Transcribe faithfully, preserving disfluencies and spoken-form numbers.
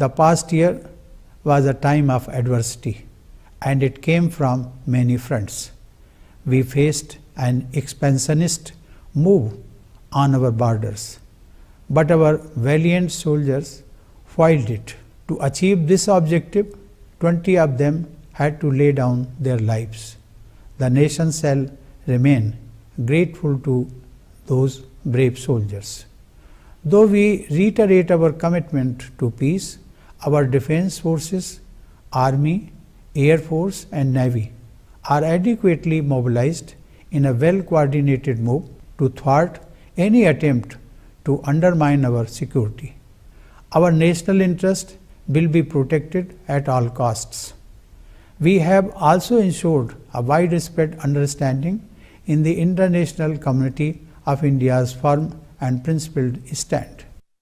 The past year was a time of adversity, and it came from many fronts. We faced an expansionist move on our borders, but our valiant soldiers foiled it. To achieve this objective, twenty of them had to lay down their lives. The nation shall remain grateful to those brave soldiers. Though we reiterate our commitment to peace, our defense forces, Army, Air Force and Navy are adequately mobilized in a well-coordinated move to thwart any attempt to undermine our security. Our national interest will be protected at all costs. We have also ensured a widespread understanding in the international community of India's firm and principled stand.